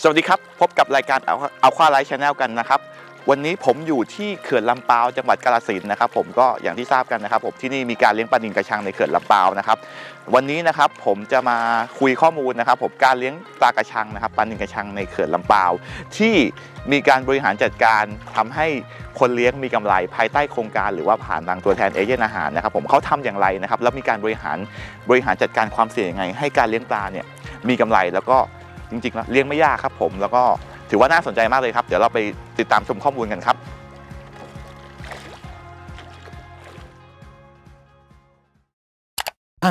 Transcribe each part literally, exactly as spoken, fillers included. สวัสดีครับพบกับรายการเอาควาไลฟ์ชาแนลกันนะครับวันนี้ผมอยู่ที่เขื่อนลำเปาจังหวัดกาฬสินธุ์นะครับผมก็อย่างที่ทราบกันนะครับผมที่นี่มีการเลี้ยงปลานิลกระชังในเขื่อนลำเปานะครับวันนี้นะครับผมจะมาคุยข้อมูลนะครับผมการเลี้ยงปลากระชังนะครับปลานิลกระชังในเขื่อนลำเปาที่มีการบริหารจัดการทำให้คนเลี้ยงมีกำไรภายใต้โครงการหรือว่าผ่านทางตัวแทนเอเจนต์อาหารนะครับผมเขาทำอย่างไรนะครับแล้วมีการบริหารบริหารจัดการความเสี่ยงยังไงให้การเลี้ยงปลาเนี่ยมีกำไรแล้วก็จริงๆแล้วเลี้ยงไม่ยากครับผมแล้วก็ถือว่าน่าสนใจมากเลยครับเดี๋ยวเราไปติดตามชมข้อมูลกัน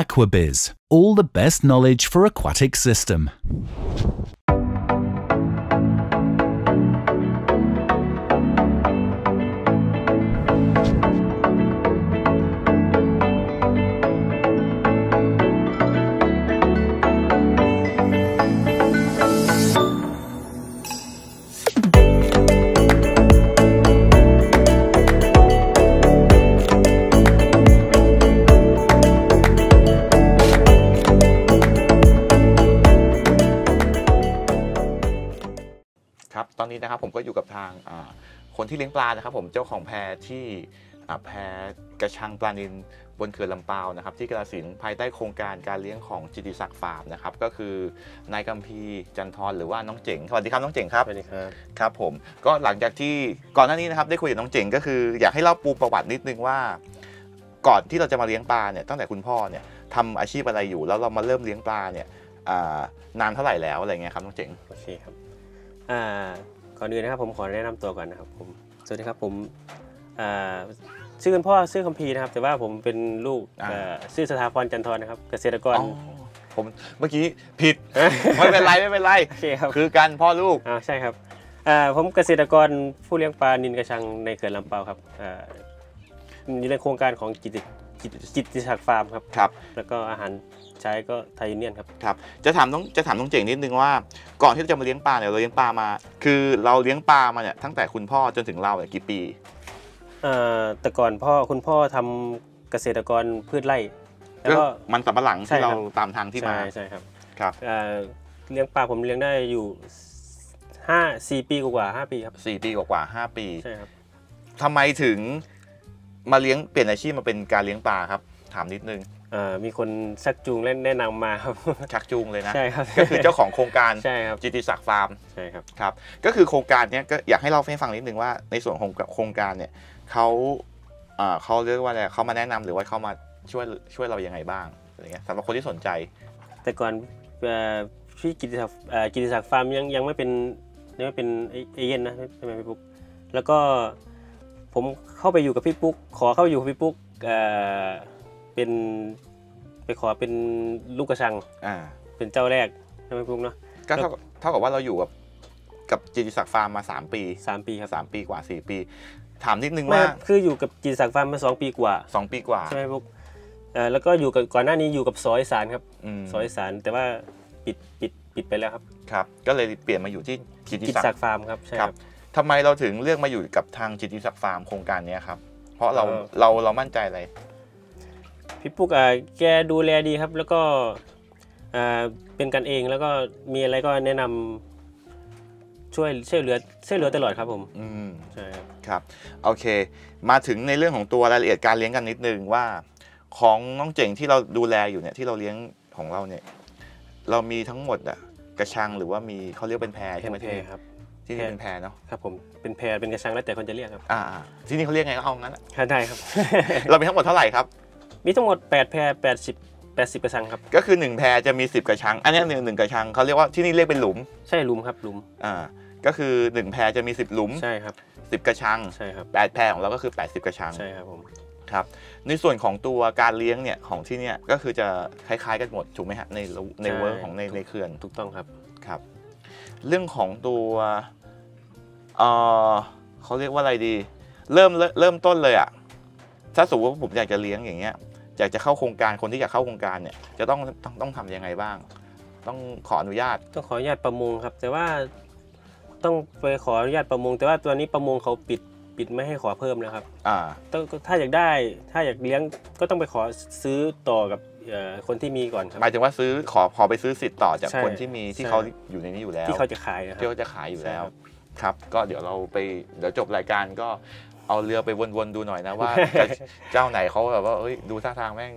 ครับAquaBiz all the best knowledge for aquatic systemตอนนี้นะครับผมก็อยู่กับทางคนที่เลี้ยงปลานะครับผมเจ้าของแพที่แพกระชังปลานิลบนเขื่อนลำเปานะครับที่กาฬสินธุ์ภายใต้โครงการการเลี้ยงของจิตติศักดิ์ฟาร์มนะครับก็คือนายกัมพีจันทรหรือว่าน้องเจ๋งสวัสดีครับน้องเจ๋งครับสวัสดีครับครับผมก็หลังจากที่ก่อนหน้านี้นะครับได้คุยกับน้องเจ๋งก็คืออยากให้เล่าปูประวัตินิดนึงว่าก่อนที่เราจะมาเลี้ยงปลาเนี่ยตั้งแต่คุณพ่อเนี่ยทำอาชีพอะไรอยู่แล้วเรามาเริ่มเลี้ยงปลาเนี่ยนานเท่าไหร่แล้วอะไรเงี้ยครับน้องเจ๋งโอเคครับก่อนอื่นนะครับผมขอแนะนำตัวก่อนนะครับผมสวัสดีครับผมชื่อคุณพ่อชื่อคัมพีร์นะครับแต่ว่าผมเป็นลูกชื่อสถาพรจันทรนะครับเกษตรกรผมเมื่อกี้ผิดไม่เป็นไรไม่เป็นไรคือกันพ่อลูกใช่ครับผมเกษตรกรผู้เลี้ยงปลานิลกระชังในเขื่อนลำเปาครับอยู่ในโครงการของจิตจิตติศักดิ์ฟาร์มครับครับแล้วก็อาหารใช้ก็ไทยยูเนียนครับครับจะถามต้องจะถามน้องเจ๋งนิดนึงว่าก่อนที่จะมาเลี้ยงปลาเนี่ยเราเลี้ยงปลามาคือเราเลี้ยงปลามาเนี่ยตั้งแต่คุณพ่อจนถึงเราเนี่ยกี่ปีเอ่อแต่ก่อนพ่อคุณพ่อทำเกษตรกรพืชไร่แล้วก็มันสำปะหลังที่เราตามทางที่มาใช่ครับครับเอ่อเลี้ยงปลาผมเลี้ยงได้อยู่ห้าสี่ปีกว่าห้าปีครับสี่ปีกว่าห้าปีใช่ครับทำไมถึงมาเลี้ยงเปลี่ยนอาชีพมาเป็นการเลี้ยงปลาครับถามนิดนึงมีคนชักจูงและแนะนำมาครับชักจูงเลยนะใช่ครับก็คือเจ้าของโครงการจิตติศักดิ์ฟาร์มใช่ครับครับก็คือโครงการนี้ก็อยากให้เราให้ฟังนิดนึงว่าในส่วนของโครงการเนี่ยเขาเขาเรียกว่าอะไรเขามาแนะนำหรือว่าเขามาช่วยช่วยเรายังไงบ้างอะไรเงี้ยสำหรับคนที่สนใจแต่ก่อนพี่จิตติศักดิ์จิตติศักดิ์ฟาร์มยังยังไม่เป็นยังไม่เป็นเอเย่นนะใช่ไหมพี่ปุ๊กแล้วก็ผมเข้าไปอยู่กับพี่ปุ๊กขอเข้าอยู่กับพี่ปุ๊กเป็นไปขอเป็นลูกกระชังอ่าเป็นเจ้าแรกใช่ไหมพุกเนาะก็เท่ากับเท่ากับว่าเราอยู่กับกับจิตติศักดิ์ฟาร์มมาสามปีสามปีครับสามปีกว่าสี่ปีถามนิดนึงว่าคืออยู่กับจิตติศักดิ์ฟาร์มมาสองปีกว่าสองปีกว่าใช่ไหมพุกเอ่อแล้วก็อยู่กับก่อนหน้านี้อยู่กับซอยสารครับซอยสารแต่ว่าปิดปิดปิดไปแล้วครับครับก็เลยเปลี่ยนมาอยู่ที่จิตติศักดิ์ฟาร์มครับใช่ครับทำไมเราถึงเลือกมาอยู่กับทางจิตติศักดิ์ฟาร์มโครงการนี้ครับเพราะเราเราเรามั่นใจอะไรพี่ปุ๊กแกดูแลดีครับแล้วก็เป็นกันเองแล้วก็มีอะไรก็แนะนำช่วยช่วยเหลือช่วยเหลือตลอดครับผมอืมใช่ครับโอเคมาถึงในเรื่องของตัวรายละเอียดการเลี้ยงกันนิดนึงว่าของน้องเจ๋งที่เราดูแลอยู่เนี่ยที่เราเลี้ยงของเราเนี่ยเรามีทั้งหมดอะกระชังหรือว่ามีเขาเรียกเป็นแพใช่ไหมที่ครับที่นี่เป็นแพเนาะครับผมเป็นแพเป็นกระชังแล้วแต่คนจะเรียกครับอ่าที่นี่เขาเรียกไงก็เอางั้นได้ครับเรามีทั้งหมดเท่าไหร่ครับมีทั้งหมดแปดแพรแปดสิบกระชังครับก็คือหนึ่งแพรจะมีสิบกระชังอันนี้หนึ่งหนึ่งกระชังเขาเรียกว่าที่นี่เรียกเป็นหลุมใช่หลุมครับหลุมอ่าก็คือหนึ่งแพรจะมีสิบหลุมใช่ครับสิบกระชังใช่ครับแปดแพรของเราก็คือแปดสิบกระชังใช่ครับผมครับในส่วนของตัวการเลี้ยงเนี่ยของที่เนี่ยก็คือจะคล้ายๆกันหมดถูกไหมฮะในในเวิร์กของในในเขื่อนถูกต้องครับครับเรื่องของตัวเออเขาเรียกว่าอะไรดีเริ่มเริ่มต้นเลยอ่ะถ้าสมมติว่าผมอยากจะเลี้ยงอย่างเงี้ยอยากจะเข้าโครงการคนที่อยากเข้าโครงการเนี่ยจะต้องต้องต้องทำยังไงบ้างต้องขออนุญาตต้องขออนุญาตประมงครับแต่ว่าต้องไปขออนุญาตประมงแต่ว่าตัวนี้ประมงเขาปิดปิดไม่ให้ขอเพิ่มนะครับอ่าถ้าอยากได้ถ้าอยากเลี้ยงก็ต้องไปขอซื้อต่อกับ คนที่มีก่อนครับหมายถึงว่าซื้อขอขอไปซื้อสิทธิ์ต่อจากคนที่มีที่เขาอยู่ในนี้อยู่แล้วที่เขาจะขายที่เขาจะขายอยู่แล้วครับก็เดี๋ยวเราไปเดี๋ยวจบรายการก็เอาเรือไปวนๆดูหน่อยนะว่าเจ้าไหนเขาแบบว่าเอ้ยดูท่าทางแม่ง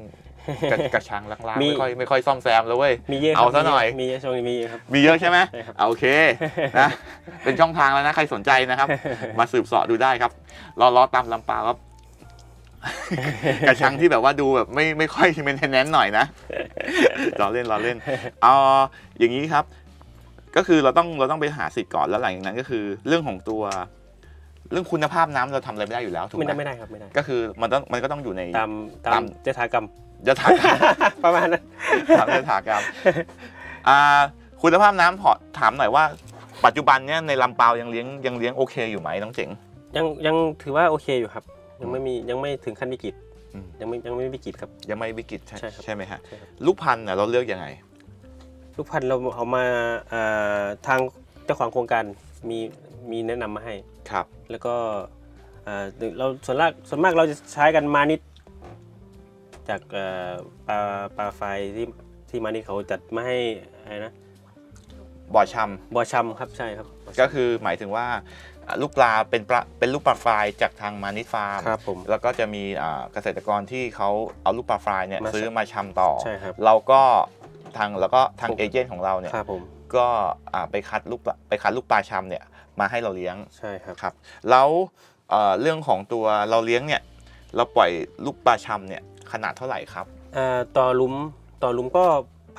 กระชังล้างๆไม่ค่อยไม่ค่อยซ่อมแซมแล้วเว้ยเอาซะหน่อยมีเยอะช่วงนี้มีครับมีเยอะใช่ไหมโอเคนะเป็นช่องทางแล้วนะใครสนใจนะครับมาสืบเสาะดูได้ครับล้อๆตามลำปางครับกระชังที่แบบว่าดูแบบไม่ไม่ค่อยเมนเทนแนนซ์หน่อยนะล้อเล่นล้อเล่นเอาอย่างนี้ครับก็คือเราต้องเราต้องไปหาสิทธิ์ก่อนแล้วหลังจากนั้นก็คือเรื่องของตัวเรื่องคุณภาพน้ำเราทำอะไรไม่ได้อยู่แล้วถูกไหมไม่ได้ครับไม่ได้ก็คือมันต้องมันก็ต้องอยู่ในตามตามยถากรรมยถากรรมประมาณนั้นตามยถากรรมคุณภาพน้ำพอถามหน่อยว่าปัจจุบันเนี้ยในลำปางยังเลี้ยงยังเลี้ยงโอเคอยู่ไหมน้องเจ๋งยังยังถือว่าโอเคอยู่ครับยังไม่มียังไม่ถึงขั้นวิกฤตยังไม่ยังไม่วิกฤตครับยังไม่วิกฤตใช่ใช่ไหมฮะลูกพันธุ์เราเลือกยังไงลูกพันธุ์เราเอามาทางเจ้าของโครงการมีมีแนะนำมาให้ครับแล้วก็เราส่วนมากส่วนมากเราจะใช้กันมานิดจากปลาปลาไฟที่ที่มานิดเขาจัดมาให้อะไรนะบ่อชำบ่อชำครับใช่ครับก็คือหมายถึงว่าลูกปลาเป็นปลาเป็นลูกปลาไฟจากทางมานิดฟาร์มครับผมแล้วก็จะมีเกษตรกรที่เขาเอาลูกปลาไฟเนี่ยซื้อมาชำต่อใช่ครับเราก็ทางแล้วก็ทางเอเจนต์ของเราเนี่ยก็ไปคัดลูกไปคัดลูกปลาชำเนี่ยมาให้เราเลี้ยงใช่ครับครับแล้วเรื่องของตัวเราเลี้ยงเนี่ยเราปล่อยลูกปลาชำเนี่ยขนาดเท่าไหร่ครับต่อหลุมต่อหลุมก็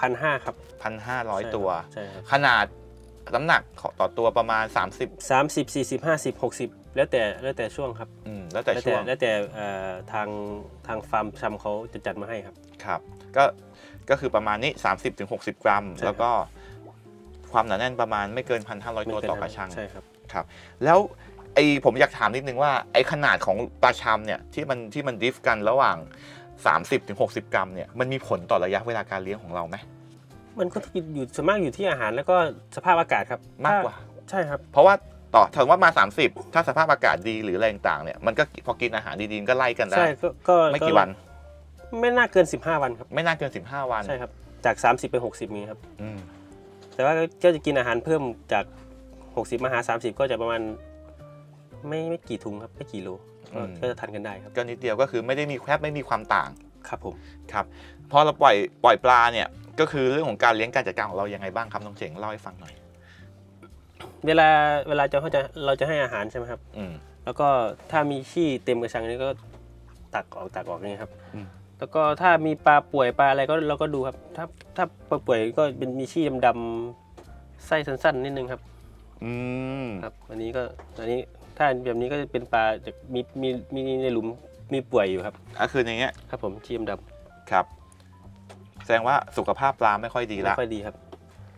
พันห้าครับพันห้าร้อยตัวขนาดน้ำหนักต่อตัวประมาณสามสิบ สามสิบ สี่สิบ ห้าสิบ หกสิบแล้วแต่แล้วแต่ช่วงครับอืมแล้วแต่ช่วงแล้วแต่ทางทางฟาร์มชำเขาจะจัดมาให้ครับครับก็ก็คือประมาณนี้ สามสิบถึงหกสิบ กรัมแล้วก็ความหนาแน่นประมาณไม่เกิน หนึ่งพันห้าร้อย ตัวต่อกระชังใช่ครับครับแล้วไอผมอยากถามนิดนึงว่าไอขนาดของปลาชำเนี่ยที่มันที่มันดิฟกันระหว่าง สามสิบถึงหกสิบ กรัมเนี่ยมันมีผลต่อระยะเวลาการเลี้ยงของเราไหมมันก็อยู่ส่วนมากอยู่ที่อาหารแล้วก็สภาพอากาศครับมากกว่าใช่ครับเพราะว่าต่อถึงว่ามาสามสิบถ้าสภาพอากาศดีหรืออะไรต่างๆเนี่ยมันก็พอกินอาหารดีๆก็ไล่กันได้ใช่ก็ไม่กี่วันไม่น่าเกินสิบห้าวันครับไม่น่าเกินสิบห้าวันใช่ครับจากสามสิบเป็นหกสิบนี้ครับอืมแต่ว่าก็จะกินอาหารเพิ่มจากหกสิบมาหาสามสิบก็จะประมาณไม่ไม่กี่ถุงครับไม่กี่โลก็จะทานกันได้ครับก็นิดเดียวก็คือไม่ได้มีแคบไม่มีความต่างครับผมครับพอเราปล่อยปล่อยปลาเนี่ยก็คือเรื่องของการเลี้ยงการจัดการของเรายังไงบ้างครับน้องเจ๋งเล่าให้ฟังหน่อยเวลาเวลาจะเขาจะเราจะให้อาหารใช่ไหมครับอืแล้วก็ถ้ามีขี้เต็มกระชังนี้ก็ตักออกตักออกนี่ครับแล้วก็ถ้ามีปลาป่วยปลาอะไรก็เราก็ดูครับถ้าถ้าปลาป่วยก็เป็นมีขี้ดำๆไส้สั้นๆนิดนึงครับอืมครับอันนี้ก็อันนี้ถ้าแบบนี้ก็จะเป็นปลาจะมีมีมีในหลุมมีป่วยอยู่ครับก็คืออย่างเงี้ยครับผมขี้ดำครับแสดงว่าสุขภาพปลาไม่ค่อยดีแล้วไม่ค่อยดีครับ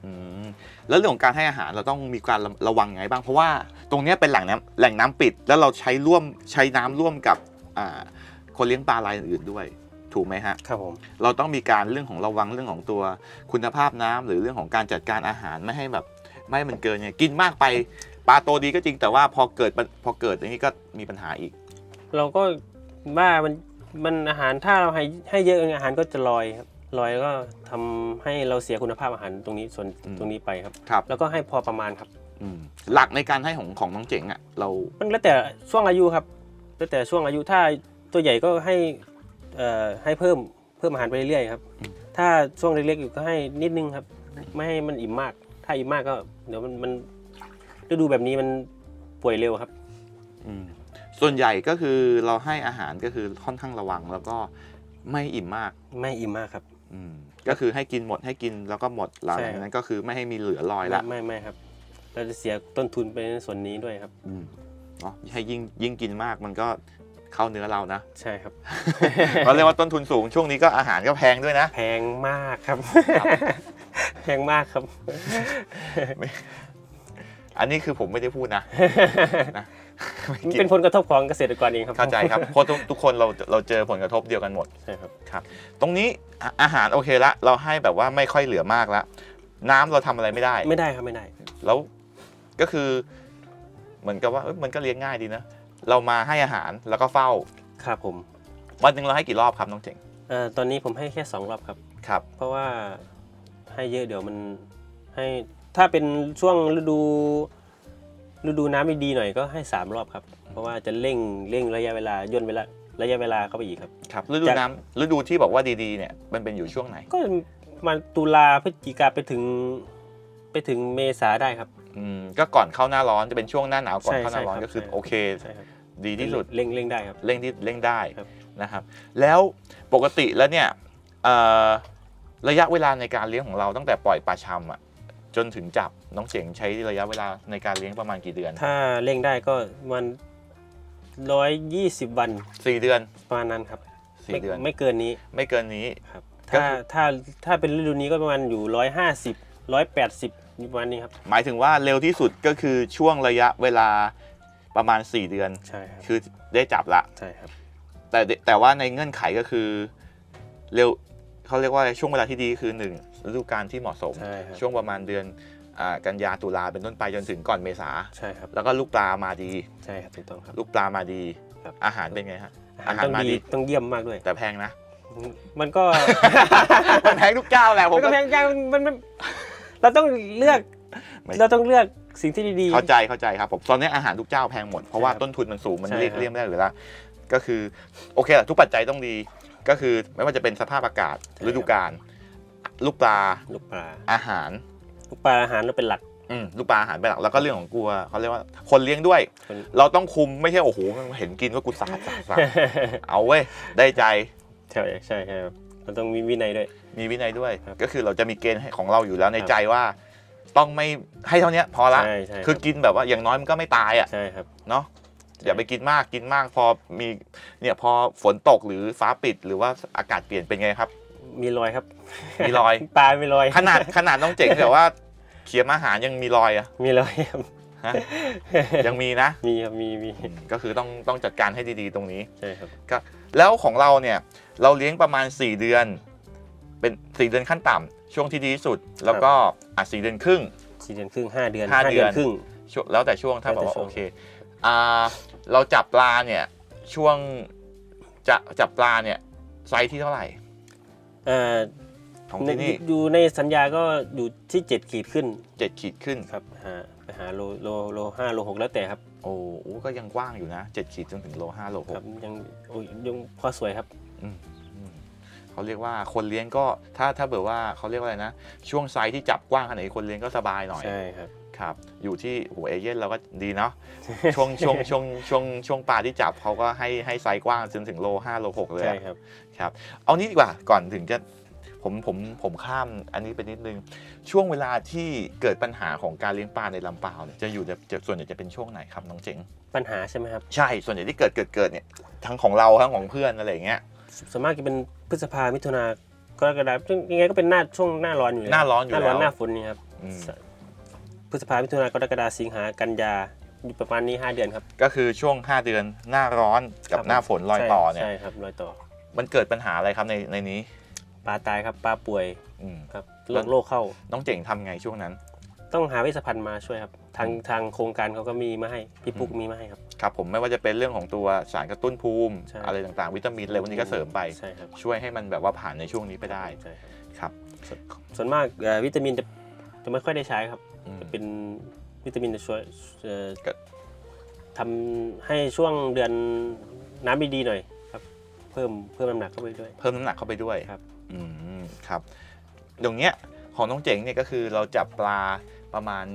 อืมแล้วเรื่องของการให้อาหารเราต้องมีการระวังไงบ้างเพราะว่าตรงนี้เป็นแหล่งน้ำแหล่งน้ำปิดแล้วเราใช้ร่วมใช้น้ำร่วมกับอ่าคนเลี้ยงปลารายอื่นด้วยถูกไหมฮะครับผมเราต้องมีการเรื่องของระวังเรื่องของตัวคุณภาพน้ำหรือเรื่องของการจัดการอาหารไม่ให้แบบไม่มันเกินเนี่ยกินมากไปปลาโตดีก็จริงแต่ว่าพอเกิดพอเกิดอย่างนี้ก็มีปัญหาอีกเราก็ว่ามันมันอาหารถ้าเราให้ให้เยอะอาหารก็จะลอยครับลอยก็ทำให้เราเสียคุณภาพอาหารตรงนี้ส่วนตรงนี้ไปครับครับแล้วก็ให้พอประมาณครับอืหลักในการให้ของของน้องเจ๋งอ่ะเรามันแล้วแต่ช่วงอายุครับแล้วแต่ช่วงอายุถ้าตัวใหญ่ก็ให้ให้เพิ่มเพิ่มอาหารไปเรื่อยๆครับถ้าช่วงเล็กๆอยู่ก็ให้นิดนึงครับไม่ให้มันอิ่มมากถ้าอิ่มมากก็เดี๋ยวมันมันฤดูแบบนี้มันป่วยเร็วครับอืส่วนใหญ่ก็คือเราให้อาหารก็คือค่อนข้างระวังแล้วก็ไม่อิ่มมากไม่อิ่มมากครับอืมก็คือให้กินหมดให้กินแล้วก็หมดแล้วนั้นก็คือไม่ให้มีเหลือลอยละไม่ไม่ครับเราจะเสียต้นทุนไปในส่วนนี้ด้วยครับอืมเนาะให้ยิ่งยิ่งกินมากมันก็เข้าเนื้อเรานะใช่ครับเราเรียกว่าต้นทุนสูงช่วงนี้ก็อาหารก็แพงด้วยนะแพงมากครับแพงมากครับอันนี้คือผมไม่ได้พูดนะเป็นผลกระทบของเกษตรกรเองครับเข้าใจครับเพราะทุกคนเราเราเจอผลกระทบเดียวกันหมดใช่ครับครับตรงนี้อาหารโอเคละเราให้แบบว่าไม่ค่อยเหลือมากละน้ำเราทำอะไรไม่ได้ไม่ได้ครับไม่ได้แล้วก็คือเหมือนกับว่ามันก็เลี้ยงง่ายดีนะเรามาให้อาหารแล้วก็เฝ้าครับผมวันหนึ่งเราให้กี่รอบครับน้องเจ๋ง เอ่อตอนนี้ผมให้แค่สองรอบครับครับเพราะว่าให้เยอะเดี๋ยวมันให้ถ้าเป็นช่วงฤดูฤดูน้ำไม่ดีหน่อยก็ให้สามรอบครับเพราะว่าจะเร่งเร่งระยะเวลาย่นเวลาระยะเวลาเข้าไปอีกครับครับฤดูน้ำฤดูที่บอกว่าดีๆเนี่ยมันเป็นอยู่ช่วงไหนก็มาตุลาพฤศจิกาไปถึงไปถึงเมษาได้ครับอืมก็ก่อนเข้าหน้าร้อนจะเป็นช่วงหน้าหนาวก่อนเข้าหน้าร้อนก็คือโอเคดีที่สุดเร่งเร่งได้ครับเร่งที่เร่งได้นะครับแล้วปกติแล้วเนี่ยระยะเวลาในการเลี้ยงของเราตั้งแต่ปล่อยปลาชำอ่ะจนถึงจับน้องเสียงใช้ระยะเวลาในการเลี้ยงประมาณกี่เดือนถ้าเร่งได้ก็วันร้อยยี่สิบวันสี่เดือนประมาณนั้นครับสี่เดือนไม่เกินนี้ไม่เกินนี้ครับถ้าถ้าถ้าเป็นฤดูนี้ก็ประมาณอยู่ร้อยห้าสิบร้อยแปดสิบประมาณนี้ครับหมายถึงว่าเร็วที่สุดก็คือช่วงระยะเวลาประมาณสี่เดือนใช่ครับคือได้จับละใช่ครับแต่แต่ว่าในเงื่อนไขก็คือเร็วเขาเรียกว่าช่วงเวลาที่ดีคือหนึ่งฤดูกาลที่เหมาะสมช่วงประมาณเดือนกันยาตุลาเป็นต้นไปจนถึงก่อนเมษาใช่ครับแล้วก็ลูกปลามาดีใช่ครับถูกต้องครับลูกปลามาดีอาหารเป็นไงฮะอาหารมาดีต้องเยี่ยมมากด้วยแต่แพงนะมันก็มันแพงทุกเจ้าแหละผมก็แพงจังมันเราต้องเลือกเราต้องเลือกสิ่งที่ดีๆเข้าใจเข้าใจครับผมตอนนี้อาหารทุกเจ้าแพงหมดเพราะว่าต้นทุนมันสูงมันเลี่ยงเลี่ยงไม่ได้หรือละก็คือโอเคแหละทุกปัจจัยต้องดีก็คือไม่ว่าจะเป็นสภาพอากาศฤดูกาลลูกปลาลูกปลาอาหารลูกปลาอาหารเราเป็นหลักอืมลูกปลาอาหารเป็นหลักแล้วก็เรื่องของกลัวเขาเรียกว่าคนเลี้ยงด้วยเราต้องคุมไม่ใช่โอ้โหเห็นกินก็กูสาดสาดสาดเอาเว้ยได้ใจใช่ใช่ครับเราต้องมีวินัยด้วยมีวินัยด้วยก็คือเราจะมีเกณฑ์ของเราอยู่แล้วในใจว่าต้องไม่ให้เท่านี้พอละคือกินแบบว่าอย่างน้อยมันก็ไม่ตายอ่ะใช่ครับเนาะอย่าไปกินมากกินมากพอมีเนี่ยพอฝนตกหรือฟ้าปิดหรือว่าอากาศเปลี่ยนเป็นไงครับมีรอยครับมีรอยปลามีรอยขนาดขนาดน้องเจ๋งแต่ว่าเขียมอาหารยังมีรอยอ่ะมีรอยครับยังมีนะมีครับมีมีก็คือต้องต้องจัดการให้ดีๆตรงนี้ใช่ครับก็แล้วของเราเนี่ยเราเลี้ยงประมาณสี่เดือนเป็นสี่เดือนขั้นต่ำช่วงที่ดีที่สุดแล้วก็อ่ะสี่เดือนครึ่งสี่เดือนครึ่งห้าเดือนห้าเดือนครึ่งแล้วแต่ช่วงถ้าบอกว่าโอเคเราจับปลาเนี่ยช่วงจะจับปลาเนี่ยไซส์ที่เท่าไหร่ของที่นี่อยู่ในสัญญาก็อยู่ที่เจ็ดขีดขึ้นเจ็ดขีดขึ้นครับหาไปหาโลโลโลห้าโลหกแล้วแต่ครับโอ้โหก็ยังกว้างอยู่นะเจ็ดขีดจนถึงโลห้าโลหกครับยังโอ้ยยังพอสวยครับเขาเรียกว่าคนเลี้ยงก็ถ้าถ้าเบอร์ว่าเขาเรียกว่าอะไรนะช่วงไซส์ที่จับกว้างขนาดนี้คนเลี้ยงก็สบายหน่อยใช่ครับครับอยู่ที่หัวเอเย่นเราก็ดีเนาะช่วงช่วงช่วงช่วงช่วงปลาที่จับเขาก็ให้ให้ไซส์กว้างจนถึงโลห้าโลหกเลยใช่ครับครับเอานี้ดีกว่าก่อนถึงจะผมผมผมข้ามอันนี้ไปนิดนึงช่วงเวลาที่เกิดปัญหาของการเลี้ยงปลาในลำปาวเนี่ยจะอยู่จะส่วนใหญ่จะเป็นช่วงไหนครับน้องเจ๋งปัญหาใช่ไหมครับใช่ส่วนใหญ่ที่เกิดเกิดเกิดเนี่ยทั้งของเราทั้งของเพื่อนอะไรอย่างเงี้ยส่วนมากจะเป็นพฤษภามิถุนากรกฎาคมยังไงก็เป็นหน้าช่วงหน้าร้อนอยู่หน้าร้อนอยู่หน้าร้อนหน้าฝนนี่ครับพฤษภามิถุนากรกฎาสิงหากันยาอยู่ประมาณนี้ห้าเดือนครับก็คือช่วงห้าเดือนหน้าร้อนกับหน้าฝนรอยต่อเนี่ยใช่ครับรอยต่อมันเกิดปัญหาอะไรครับในในนี้ปลาตายครับปลาป่วยครับโรคโรคเข้าน้องเจ๋งทำไงช่วงนั้นต้องหาเวชภัณฑ์มาช่วยครับทางทางโครงการเขาก็มีมาให้พี่ปุ๊กมีมาให้ครับครับผมไม่ว่าจะเป็นเรื่องของตัวสารกระตุ้นภูมิอะไรต่างๆวิตามินอะไรพวกนี้ก็เสริมไปช่วยให้มันแบบว่าผ่านในช่วงนี้ไปได้ครับส่วนมากวิตามินจะจะไม่ค่อยได้ใช้ครับจะเป็นวิตามินจะช่วยทำให้ช่วงเดือนน้ำดีๆหน่อยครับเพิ่มเพิ่มน้ำหนักเข้าไปด้วยเพิ่มน้ำหนักเข้าไปด้วยครับอืมครับอย่างเงี้ยของน้องเจ๋งเนี่ยก็คือเราจับปลาประมาณ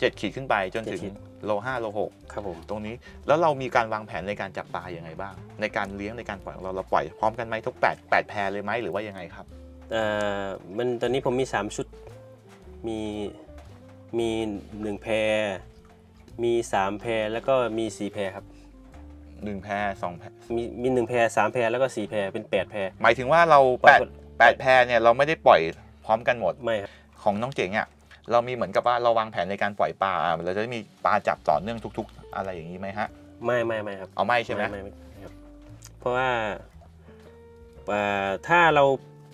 เจ็ดขีดขึ้นไปจนถึงโลห้าโลหกครับผมตรงนี้แล้วเรามีการวางแผนในการจับปลาอย่างไรบ้างในการเลี้ยงในการปล่อยเราเราปล่อยพร้อมกันไหมทุกแปดแพรเลยไหมหรือว่ายังไงครับเอ่อมันตอนนี้ผมมีสามชุดมีมีหนึ่งแพรมีสามแพรแล้วก็มีสี่แพรครับหนึ่งแพรสองแพรมีมีหนึ่งแพรสามแพรแล้วก็สี่แพรเป็นแปดแพรหมายถึงว่าเราแปดแพรเนี่ยเราไม่ได้ปล่อยพร้อมกันหมดไม่ครับของน้องเจ๋งอ่ะเรามีเหมือนกับว่าเราวางแผนในการปล่อยปลาเราจะมีปลาจับต่อเนื่องทุกๆอะไรอย่างนี้ไหมฮะไม่ไม่ไม่ครับเอาไม่ใช่ไหมไม่ไม่ครับเพราะว่าถ้าเรา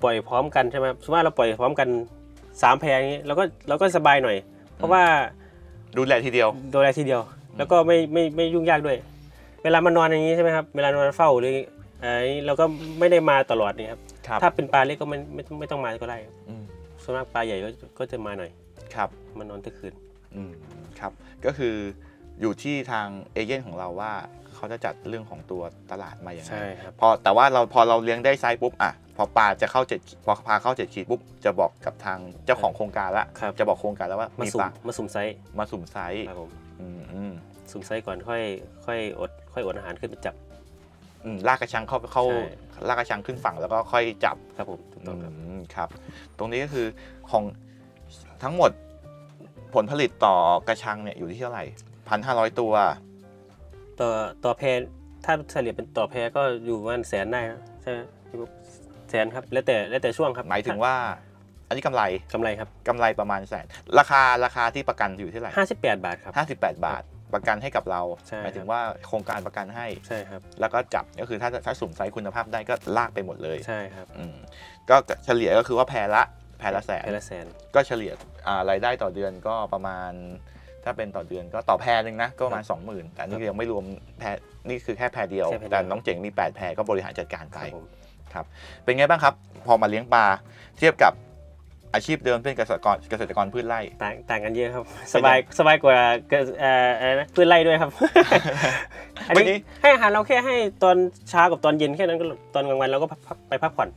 ปล่อยพร้อมกันใช่ไหมสมมติว่าเราปล่อยพร้อมกันสามแพรอย่างนี้เราก็เราก็สบายหน่อยเพราะว่าดูแลทีเดียวดูแลทีเดียวแล้วก็ไม่ไม่ไม่ยุ่งยากด้วยเวลามานอนอย่างนี้ใช่ไหมครับเวลานอนเฝ้าหรือ เราก็ไม่ได้มาตลอดนี่ครับถ้าเป็นปลาเล็กก็ไม่ไม่ไม่ต้องมาก็ได้ส่วนมากปลาใหญ่ก็จะมาหน่อยครับมานอนทุกคืนครับก็คืออยู่ที่ทางเอเจนต์ของเราว่าเขาจะจัดเรื่องของตัวตลาดมาอย่างไรพอแต่ว่าเราพอเราเลี้ยงได้ไซส์ปุ๊บอ่ะพอปลาจะเข้าเจ็ดพอปลาเข้าเจ็ดขีดปุ๊บจะบอกกับทางเจ้าของโครงการละจะบอกโครงการแล้วว่ามาสุ่มมาสุ่มไซส์มาสุ่มไซส์ครับผมสุ่มไซส์ก่อนค่อยค่อยอดค่อยอดอาหารขึ้นไปจับลากกระชังเข้าเข้าลากกระชังขึ้นฝั่งแล้วก็ค่อยจับครับผมถูกต้องครับตรงนี้ก็คือของทั้งหมดผลผลิตต่อกระชังเนี่ยอยู่ที่เท่าไหร่พันห้าร้อยตัวต่อต่อแพรถ้าเฉลี่ยเป็นต่อแพรก็อยู่ประมาณแสนได้นะใช่ไหมแสนครับแล้วแต่แล้วแต่ช่วงครับหมายถึงว่าอันนี้กำไรกำไรครับกำไรประมาณแสนราคาราคาที่ประกันอยู่เท่าไหร่ห้าสิบแปดบาทครับห้าสิบแปดบาทประกันให้กับเราหมายถึงว่าโครงการประกันให้ใช่ครับแล้วก็จับก็คือถ้าถ้าสุ่มไซส์คุณภาพได้ก็ลากไปหมดเลยใช่ครับก็เฉลี่ยก็คือว่าแพรละแพรละแสนแพรละแสนก็เฉลี่ยรายได้ต่อเดือนก็ประมาณถ้าเป็นต่อเดือนก็ต่อแพรนึงนะก็ประมาณ สองหมื่น แต่นี่ยังไม่รวมแพรนี่คือแค่แพรเดียวแต่น้องเจ๋งมีแปดแพรก็บริหารจัดการไปครับเป็นไงบ้างครับพอมาเลี้ยงปลาเทียบกับอาชีพเดิมเป็นเกษตรกรเกษตรกรพืชไร่ต่างต่างกันเยอะครับสบายสบายกว่าอะไรนะพืชไร่ด้วยครับอันนี้ให้อาหารเราแค่ให้ตอนเช้ากับตอนเย็นแค่นั้นก็ตอนกลางวันเราก็ไปพักผ่อน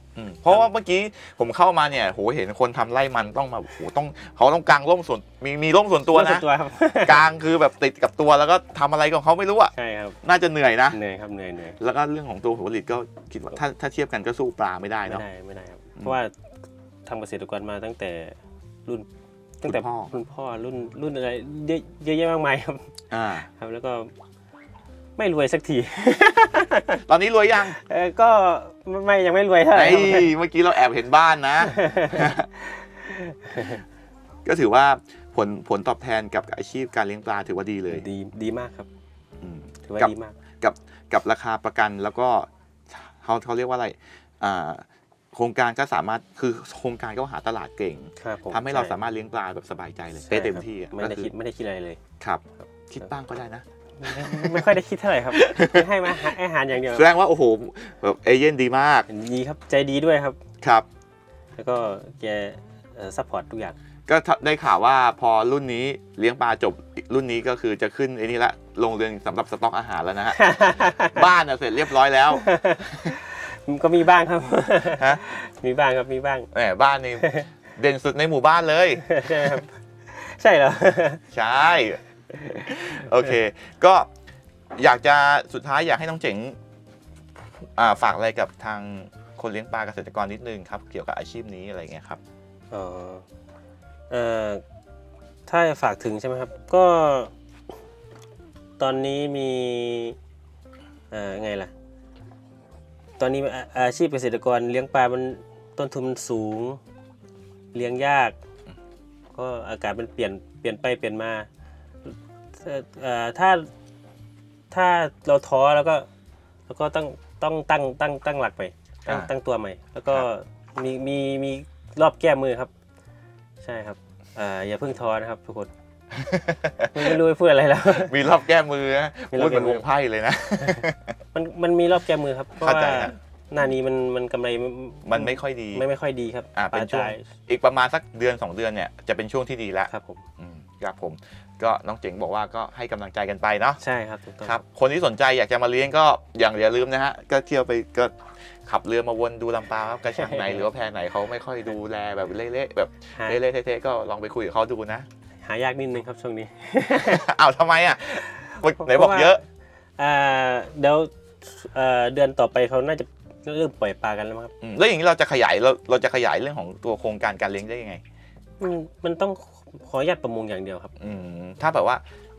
เพราะว่าเมื่อกี้ผมเข้ามาเนี่ยโหเห็นคนทำไร่มันต้องมาโหต้องเขาต้องกางร่มส่วนมีมีร่มส่วนตัวนะกางคือแบบติดกับตัวแล้วก็ทำอะไรของเขาไม่รู้อ่ะใช่ครับน่าจะเหนื่อยนะเหนื่อยครับเหนื่อยเหนื่อยแล้วก็เรื่องของตัวผลผลิตก็คิดว่าถ้าถ้าเทียบกันก็สู้ปลาไม่ได้เนาะไม่ได้ไม่ได้ครับเพราะว่าทำเกษตรกรมาตั้งแต่รุ่นตั้งแต่พ่อรุ่นพ่อรุ่นรุ่นอะไรเยอะแยะมากมายครับอ่าครับแล้วก็ไม่รวยสักทีตอนนี้รวยยังเออก็ไม่ยังไม่รวยเท่าไหร่เมื่อกี้เราแอบเห็นบ้านนะก็ถือว่าผลผลตอบแทนกับอาชีพการเลี้ยงปลาถือว่าดีเลยดีดีมากครับอืมถือว่าดีมากกับกับราคาประกันแล้วก็เขาเขาเรียกว่าอะไรอ่าโครงการก็สามารถคือโครงการก็หาตลาดเก่งทำให้เราสามารถเลี้ยงปลาแบบสบายใจเลยได้เต็มที่ไม่ได้คิดไม่ได้คิดอะไรเลยครับคิดบ้างก็ได้นะไม่ค่อยได้คิดเท่าไหร่ครับให้มาอาหารอย่างเดียวแสดงว่าโอ้โหแบบเอเย่นดีมากดีครับใจดีด้วยครับครับแล้วก็แกซัพพอร์ตทุกอย่างก็ได้ข่าวว่าพอรุ่นนี้เลี้ยงปลาจบรุ่นนี้ก็คือจะขึ้นไอ้นี่ละโรงเรือนสำหรับสต็อกอาหารแล้วนะฮะบ้านเสร็จเรียบร้อยแล้วก็มีบ้างครับฮะมีบ้างครับมีบ้างแหมบ้านนี่เด่นสุดในหมู่บ้านเลยใช่ครับใช่เหรอใช่โอเคก็อยากจะสุดท้ายอยากให้น้องเจ๋งฝากอะไรกับทางคนเลี้ยงปลาเกษตรกรนิดนึงครับเกี่ยวกับอาชีพนี้อะไรเงี้ยครับเออเออถ้าฝากถึงใช่ไหมครับก็ตอนนี้มีเออไงล่ะตอนนี้อาชีพเกษตรกรเลี้ยงปลามันต้นทุนสูงเลี้ยงยากก็อากาศมันเปลี่ยนเปลี่ยนไปเปลี่ยนมาถ้าถ้าเราท้อแล้วก็แล้วก็ต้องต้องตั้งตั้งตั้งหลักใหม่ตั้งตั้งตัวใหม่แล้วก็มีมีมีรอบแก้มือครับใช่ครับอย่าเพิ่งท้อนะครับทุกคนไม่รู้เพื่ออะไรแล้วมีรอบแก้มือพูดเหมือนวงไพ่เลยนะมันมันมีรอบแก้มือครับเพราะว่าหน้านี้มันมันกำไรมันไม่ค่อยดีไม่ไม่ค่อยดีครับอ่าเป็นช่วงอีกประมาณสักเดือนสองเดือนเนี่ยจะเป็นช่วงที่ดีแล้วครับผมครับผมก็น้องเจ๋งบอกว่าก็ให้กำลังใจกันไปเนาะใช่ครับครับคนที่สนใจอยากจะมาเลี้ยงก็อย่างอย่าลืมนะฮะก็เที่ยวไปก็ขับเรือมาวนดูลำปลาครับกระชังไหนหรือว่าแพไหนเขาไม่ค่อยดูแลแบบเละๆแบบเละๆเทะๆก็ลองไปคุยกับเขาดูนะหายากนิดนึงครับช่วงนี้เอาทำไมอ่ะไหนบอกเยอะเดี๋ยวเดือนต่อไปเขาน่าจะเริ่มปล่อยปลากันแล้วครับแล้วอย่างนี้เราจะขยายเราเราจะขยายเรื่องของตัวโครงการการเลี้ยงได้ยังไงมันต้องขออนุญาตประมงอย่างเดียวครับอืถ้าแบบว่า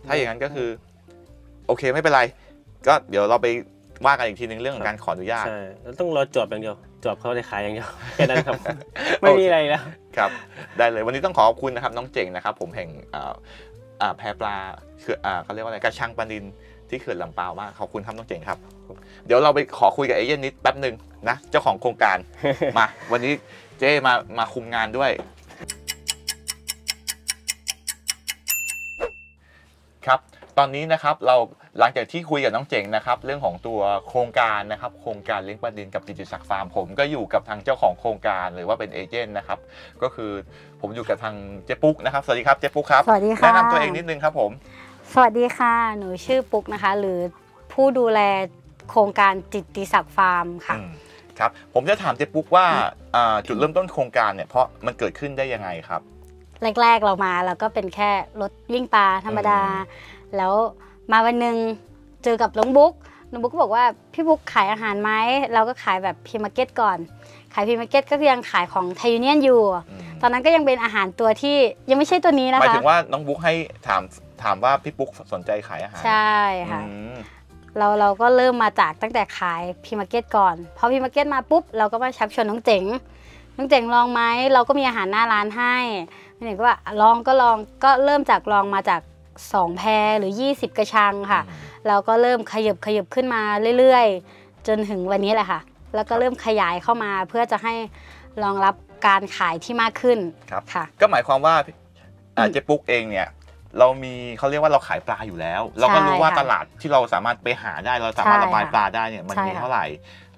ถ้าอย่างนั้นก็คือโอเคไม่เป็นไรก็เดี๋ยวเราไปว่ากันอีกทีนึงเรื่องของการขออนุญาตใช่เราต้องรอจอบอย่างเดียวจอบเขาได้ขายอย่างเดียวแค่นั้นครับไม่มีอะไรแล้วครับได้เลยวันนี้ต้องขอขอบคุณนะครับน้องเจ๋งนะครับผมแห่งแพปลาคือเขาเรียกว่าอะไรกระชังปลาดินที่เขื่อนลำปาวมากขอบคุณครับน้องเจ๋งครับเดี๋ยวเราไปขอคุยกับเอเจนต์นิดแป๊บหนึ่งนะเจ้าของโครงการมาวันนี้เจ้มามาคุมงานด้วยครับ ตอนนี้นะครับเราหลังจากที่คุยกับน้องเจ๋งนะครับเรื่องของตัวโครงการนะครับโครงการเลี้ยงปลาดินกับจิตติศักดิ์ฟาร์มผมก็อยู่กับทางเจ้าของโครงการหรือว่าเป็นเอเจนต์นะครับก็คือผมอยู่กับทางเจ๊ปุ๊กนะครับสวัสดีครับเจ๊ปุ๊กครับสวัสดีค่ะแนะนำตัวเองนิดนึงครับผมสวัสดีค่ะหนูชื่อปุ๊กนะคะหรือผู้ดูแลโครงการจิตติศักดิ์ฟาร์มค่ะครับผมจะถามเจ๊ปุ๊กว่าจุดเริ่มต้นโครงการเนี่ยเพราะมันเกิดขึ้นได้ยังไงครับแรกๆเรามาเราก็เป็นแค่รถวิ่งปลาธรรมดาแล้วมาวันหนึ่งเจอกับน้องบุ๊กน้องบุ๊กก็บอกว่าพี่บุ๊กขายอาหารไหมเราก็ขายแบบพรีมาร์เก็ตก่อนขายพรีมาร์เก็ตก็ยังขายของไทยยูเนียนอยู่ตอนนั้นก็ยังเป็นอาหารตัวที่ยังไม่ใช่ตัวนี้นะคะหมายถึงว่าน้องบุ๊กให้ถามถามว่าพี่บุ๊กสนใจขายอาหารใช่ค่ะเราเราก็เริ่มมาจากตั้งแต่ขายพรีมาร์เก็ตก่อนพอพรีมาร์เก็ตมาปุ๊บเราก็มาชักชวนน้องเจ๋งน้องเจ๋งลองไหมเราก็มีอาหารหน้าร้านให้น้องเจ๋งก็ว่าลองก็ลองก็เริ่มจากลองมาจากสองแพรหรือยี่สิบกระชังค่ะเราก็เริ่มขยับขยับขึ้นมาเรื่อยๆจนถึงวันนี้แหละค่ะแล้วก็เริ่มขยายเข้ามาเพื่อจะให้รองรับการขายที่มากขึ้นครับค่ะก็หมายความว่าเจ๊ปุ๊กเองเนี่ยเรามีเขาเรียกว่าเราขายปลาอยู่แล้วเราก็รู้ว่าตลาดที่เราสามารถไปหาได้เราสามารถระบายปลาได้เนี่ยมันมีเท่าไหร่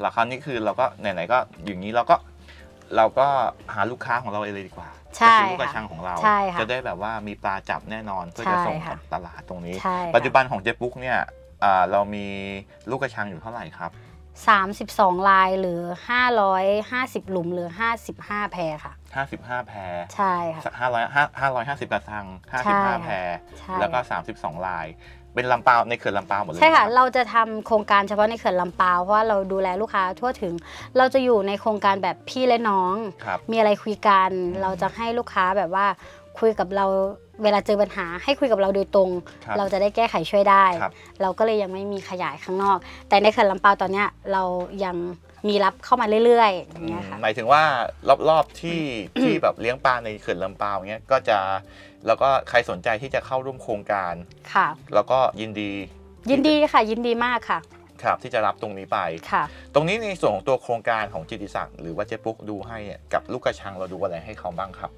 แล้วคราวนี้คือเราก็ไหนๆก็อย่างนี้เราก็เราก็หาลูกค้าของเราเองเลยดีกว่าก็คือลูกกระชังของเราจะได้แบบว่ามีปลาจับแน่นอนเพื่อจะส่งตลาดตรงนี้ปัจจุบันของเจ๊ปุ๊กเนี่ยเรามีลูกกระชังอยู่เท่าไหร่ครับสามสิบสองลายหรือห้าร้อยห้าสิบหลุมหรือห้าสิบห้าแพรค่ะห้าสิบห้าแพรใช่ค่ะห้าร้อยห้าสิบกระชังห้าสิบห้าแพรแล้วก็สามสิบสองลายเป็นลำปาวในเขื่อนลำปาวหมดเลยใช่ค่ะเราจะทำโครงการเฉพาะในเขื่อนลำปาวเพราะว่าเราดูแลลูกค้าทั่วถึงเราจะอยู่ในโครงการแบบพี่และน้องมีอะไรคุยกันเราจะให้ลูกค้าแบบว่าคุยกับเราเวลาเจอปัญหาให้คุยกับเราโดยตรงเราจะได้แก้ไขช่วยได้เราก็เลยยังไม่มีขยายข้างนอกแต่ในเขื่อนลำปาวตอนนี้เรายังมีรับเข้ามาเรื่อยๆอย่างเงี้ยค่ะหมายถึงว่ารอบๆที่ที่แบบเลี้ยงปลาในเขื่อนลำปาวเงี้ยก็จะแล้วก็ใครสนใจที่จะเข้าร่วมโครงการค่ะแล้วก็ยินดียินดีค่ะยินดีมากค่ะครับที่จะรับตรงนี้ไปค่ะตรงนี้ในส่วนของตัวโครงการของจิตติศักดิ์หรือว่าเจ๊ปุ๊กดูให้เนี่ยกับลูกกระชังเราดูอะไรให้เขาบ้างครับ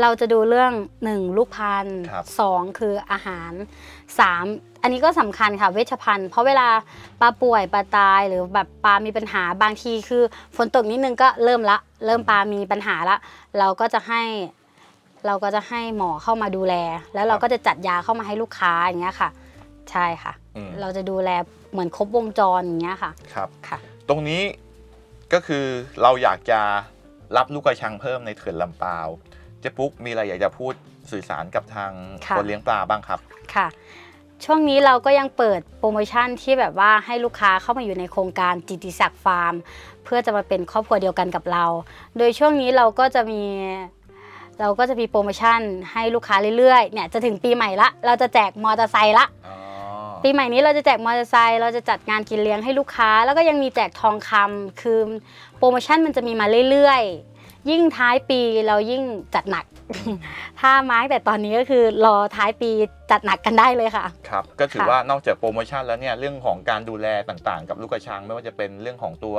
เราจะดูเรื่องหนึ่งลูกพันธุ์สองคืออาหารสามอันนี้ก็สำคัญค่ะเวชภัณฑ์เพราะเวลาปลาป่วยปลาตายหรือแบบปลามีปัญหาบางทีคือฝนตกนิดนึงก็เริ่มละเริ่มปลามีปัญหาละเราก็จะให้เราก็จะให้หมอเข้ามาดูแลแล้วเราก็จะจัดยาเข้ามาให้ลูกค้าอย่างเงี้ยค่ะใช่ค่ะเราจะดูแลเหมือนครบวงจรอย่างเงี้ยค่ะครับค่ะตรงนี้ก็คือเราอยากจะรับลูกกระชังเพิ่มในเขื่อนลำปาวเจ๊ปุ๊กมีอะไรอยากจะพูดสื่อสารกับทางคนเลี้ยงปลาบ้างครับค่ะช่วงนี้เราก็ยังเปิดโปรโมชั่นที่แบบว่าให้ลูกค้าเข้ามาอยู่ในโครงการจิตติศักดิ์ฟาร์มเพื่อจะมาเป็นครอบครัวเดียวกันกับเราโดยช่วงนี้เราก็จะมีเราก็จะมีโปรโมชั่นให้ลูกค้าเรื่อยๆเนี่ยจะถึงปีใหม่ละเราจะแจกมอเตอร์ไซค์ละปีใหม่นี้เราจะแจกมอเตอร์ไซค์เราจะจัดงานกินเลี้ยงให้ลูกค้าแล้วก็ยังมีแจกทองคำคือโปรโมชั่นมันจะมีมาเรื่อยๆยิ่งท้ายปีเรายิ่งจัดหนักถ้ามาแต่ตอนนี้ก็คือรอท้ายปีจัดหนักกันได้เลยค่ะครับก็ถือว่านอกจากโปรโมชั่นแล้วเนี่ยเรื่องของการดูแลต่างๆกับลูกกระชังไม่ว่าจะเป็นเรื่องของตัว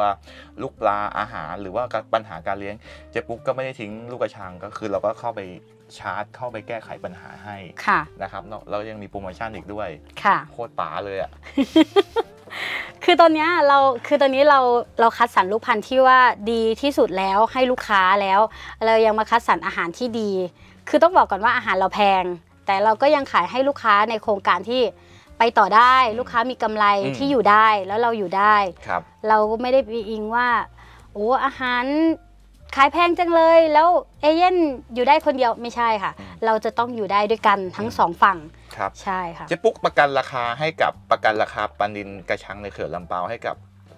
ลูกปลาอาหารหรือว่าปัญหาการเลี้ยงเจ๊ปุ๊กก็ไม่ได้ทิ้งลูกกระชังก็คือเราก็เข้าไปชาร์จเข้าไปแก้ไขปัญหาให้นะครับเรายังมีโปรโมชั่นอีกด้วยโคตรป๋าเลยอ่ะคือตอนนี้เราคือตอนนี้เราเราคัดสรรลูกพันธุ์ที่ว่าดีที่สุดแล้วให้ลูกค้าแล้วเรายังมาคัดสรรอาหารที่ดีคือต้องบอกก่อนว่าอาหารเราแพงแต่เราก็ยังขายให้ลูกค้าในโครงการที่ไปต่อได้ลูกค้ามีกำไรที่อยู่ได้แล้วเราอยู่ได้ครับเราก็ไม่ได้ไปอิงว่าโอ้อาหารขายแพงจังเลยแล้วเอเย่นอยู่ได้คนเดียวไม่ใช่ค่ะเราจะต้องอยู่ได้ด้วยกันทั้งสองฝั่งครับใช่ค่ะเจ๊ปุ๊กประกันราคาให้กับประกันราคาปลาดินกระชังในเขื่อนลำปาวให้กับ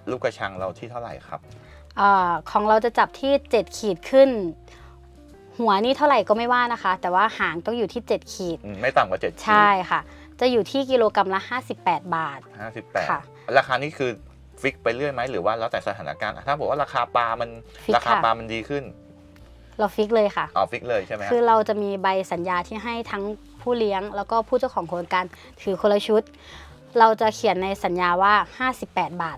ลูกกระชังเราที่เท่าไหร่ครับอ่าของเราจะจับที่เจ็ดขีดขึ้นหัวนี่เท่าไหร่ก็ไม่ว่านะคะแต่ว่าหางต้องอยู่ที่เจ็ดขีดไม่ต่ำกว่าเจ็ดขีดใช่ค่ะจะอยู่ที่กิโลกรัมละห้าสิบแปดบาทห้าสิบแปดค่ะราคานี้คือฟิกไปเรื่อยไหมหรือว่าแล้วแต่สถานการณ์ถ้าบอกว่าราคาปลามันราคาปลามันดีขึ้นเราฟิกเลยค่ะอ๋อฟิกเลยใช่ไหมคือเราจะมีใบสัญญาที่ให้ทั้งผู้เลี้ยงแล้วก็ผู้เจ้าของโครงการถือคนละชุดเราจะเขียนในสัญญาว่าห้าสิบแปดบาท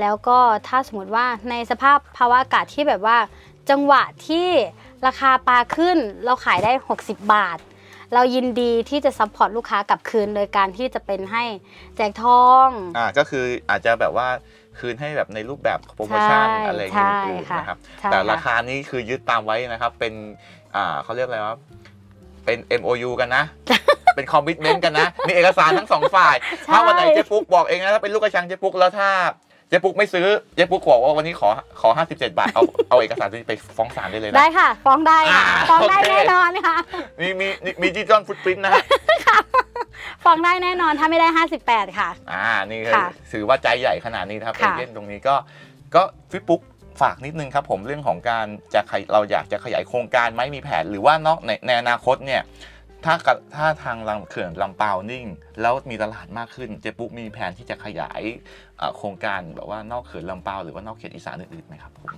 แล้วก็ถ้าสมมติว่าในสภาพภาวะอากาศที่แบบว่าจังหวะที่ราคาปลาขึ้นเราขายได้หกสิบบาท เรายินดีที่จะซัพพอร์ตลูกค้ากลับคืนโดยการที่จะเป็นให้แจกทองอ่าก็คืออาจจะแบบว่าคืนให้แบบในรูปแบบโปรโมชั่นอะไรอย่างเงี้ยนะครับแต่ราคานี้คือยึดตามไว้นะครับเป็นอ่าเขาเรียกอะไรว่าเป็น เอ็ม โอ ยู กันนะเป็นคอมมิชเมนต์กันนะมีเอกสารทั้งสองฝ่ายถ้าวันไหนเจ๊ปุ๊กบอกเองนะถ้าเป็นลูกกระชังเจ๊ปุ๊กแล้วถ้าเจ๊ปุ๊กไม่ซื้อเจ๊ปุ๊กบอกว่าวันนี้ขอขอห้าสิบเจ็ดบาทเอาเอาเอกสารไปฟ้องศาลได้เลยนะได้ค่ะฟ้องได้ฟ้องได้แน่นอนค่ะมีมีมีดิจิตอลฟุตปรินท์นะฟ้องได้แน่นอนถ้าไม่ได้ห้าสิบแปดค่ะอ่านี่คือถือว่าใจใหญ่ขนาดนี้นะครับเอเจนต์ตรงนี้ก็ก็พี่ปุ๊กฝากนิดนึงครับผมเรื่องของการจะเราอยากจะขยายโครงการไหมมีแผนหรือว่านอกในในอนาคตเนี่ยถ้าถ้าทางเขื่อนลำเปานิ่งแล้วมีตลาดมากขึ้นเจ๊ปุ๊กมีแผนที่จะขยายโครงการแบบว่านอกเขื่อนลำเปาหรือว่านอกเขตอีสานอื่นๆไหมครับผม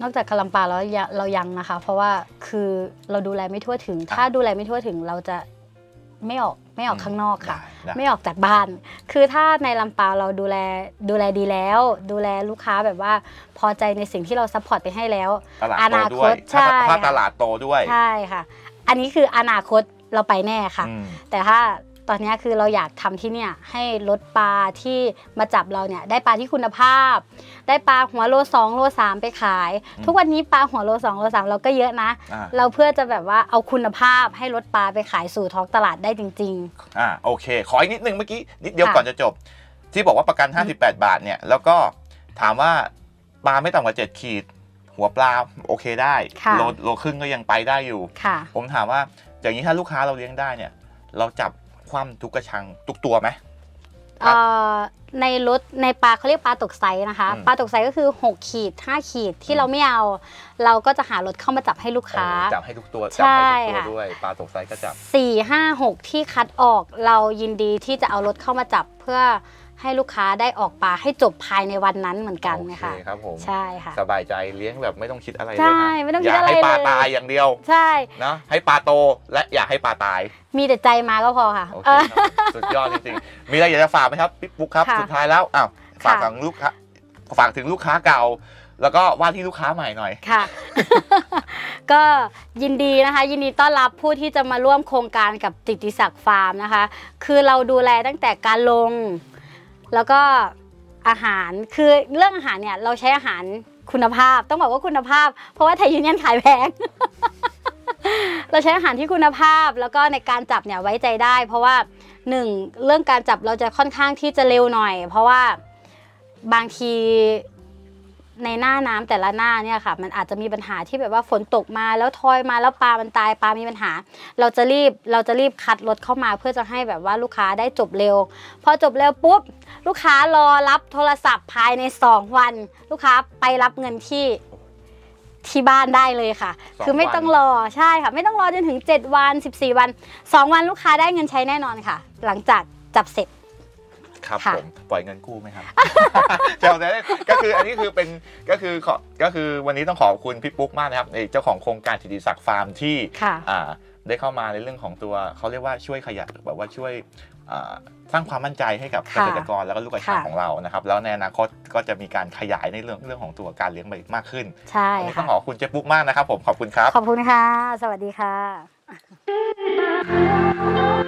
นอกจากลำเปาแล้วเรายังนะคะเพราะว่าคือเราดูแลไม่ทั่วถึงถ้าดูแลไม่ทั่วถึงเราจะไม่ออกไม่ออกข้างนอกค่ะไม่ออกจากบ้านคือถ้าในลำปางเราดูแลดูแลดีแล้วดูแลลูกค้าแบบว่าพอใจในสิ่งที่เราซัพพอร์ตไปให้แล้วอนาคตใช่ถ้าตลาดโตด้วยใช่ค่ะอันนี้คืออนาคตเราไปแน่ค่ะแต่ถ้าตอนนี้คือเราอยากทำที่เนี่ยให้ลดปลาที่มาจับเราเนี่ยได้ปลาที่คุณภาพได้ปลาหัวโลสองโลสามไปขายทุกวันนี้ปลาหัวโลสองโลสามเราก็เยอะนะเราเพื่อจะแบบว่าเอาคุณภาพให้ลดปลาไปขายสู่ท้องตลาดได้จริงๆอ่าโอเคขออีกนิดนึงเมื่อกี้นิดเดียวก่อนจะจบที่บอกว่าประกันห้าสิบแปดบาทเนี่ยแล้วก็ถามว่าปลาไม่ต่ำกว่าเจ็ดขีดหัวปลาโอเคได้โลโลครึ่งก็ยังไปได้อยู่ผมถามว่าอย่างนี้ถ้าลูกค้าเราเลี้ยงได้เนี่ยเราจับคว่ำทุกกระชังทุกตัวไหมในรถในปลาเขาเรียกปลาตกไซส์นะคะปลาตกไซส์ก็คือหกขีดห้าขีดที่เราไม่เอาเราก็จะหารถเข้ามาจับให้ลูกค้าจับให้ทุกตัวจับให้ทุกตัวด้วยปลาตกไซส์ก็จับสี่ ห้า หกที่คัดออกเรายินดีที่จะเอารถเข้ามาจับเพื่อให้ลูกค้าได้ออกปลาให้จบภายในวันนั้นเหมือนกันนะคะครับผมใช่ค่ะสบายใจเลี้ยงแบบไม่ต้องคิดอะไรเลยนะอย่าให้ปลาตายอย่างเดียวใช่นะให้ปลาโตและอย่าให้ปลาตายมีแต่ใจมาก็พอค่ะสุดยอดจริงๆมีอะไรอยากจะฝากไหมครับพี่ปุ๊กครับสุดท้ายแล้วอ้าวฝากถึงลูกค้าฝากถึงลูกค้าเก่าแล้วก็ว่าที่ลูกค้าใหม่หน่อยค่ะก็ยินดีนะคะยินดีต้อนรับผู้ที่จะมาร่วมโครงการกับกิตติศักดิ์ฟาร์มนะคะคือเราดูแลตั้งแต่การลงแล้วก็อาหารคือเรื่องอาหารเนี่ยเราใช้อาหารคุณภาพต้องบอกว่าคุณภาพเพราะว่าไทยยูเนี่ยนขายแพง เราใช้อาหารที่คุณภาพแล้วก็ในการจับเนี่ยไว้ใจได้เพราะว่าหนึ่งเรื่องการจับเราจะค่อนข้างที่จะเร็วหน่อยเพราะว่าบางทีในหน้าน้ำแต่ละหน้าเนี่ยค่ะมันอาจจะมีปัญหาที่แบบว่าฝนตกมาแล้วทอยมาแล้วปลามันตายปลามีปัญหาเราจะรีบเราจะรีบคัดรถเข้ามาเพื่อจะให้แบบว่าลูกค้าได้จบเร็วพอจบเร็วปุ๊บลูกค้ารอรับโทรศัพท์ภายในสองวันลูกค้าไปรับเงินที่ที่บ้านได้เลยค่ะคือไม่ต้องรอใช่ค่ะไม่ต้องรอจนถึงเจ็ดวันสิบสี่วันสองวันลูกค้าได้เงินใช้แน่นอนค่ะหลังจากจับเสร็จครับผมปล่อยเงินกู้ไหมครับเจ้าแต่ก็คืออันนี้คือเป็นก็คือขอก็คือวันนี้ต้องขอบคุณพี่ปุ๊กมากนะครับเจ้าของโครงการกิตติศักดิ์ฟาร์มที่ได้เข้ามาในเรื่องของตัวเขาเรียกว่าช่วยขยายแบบว่าช่วยสร้างความมั่นใจให้กับเกษตรกรแล้วก็ลูกค้าของเรานะครับแล้วในอนาคตก็จะมีการขยายในเรื่องเรื่องของตัวการเลี้ยงไปมากขึ้นใช่ค่ะต้องขอบคุณเจ๊ปุ๊กมากนะครับผมขอบคุณครับขอบคุณค่ะสวัสดีค่ะ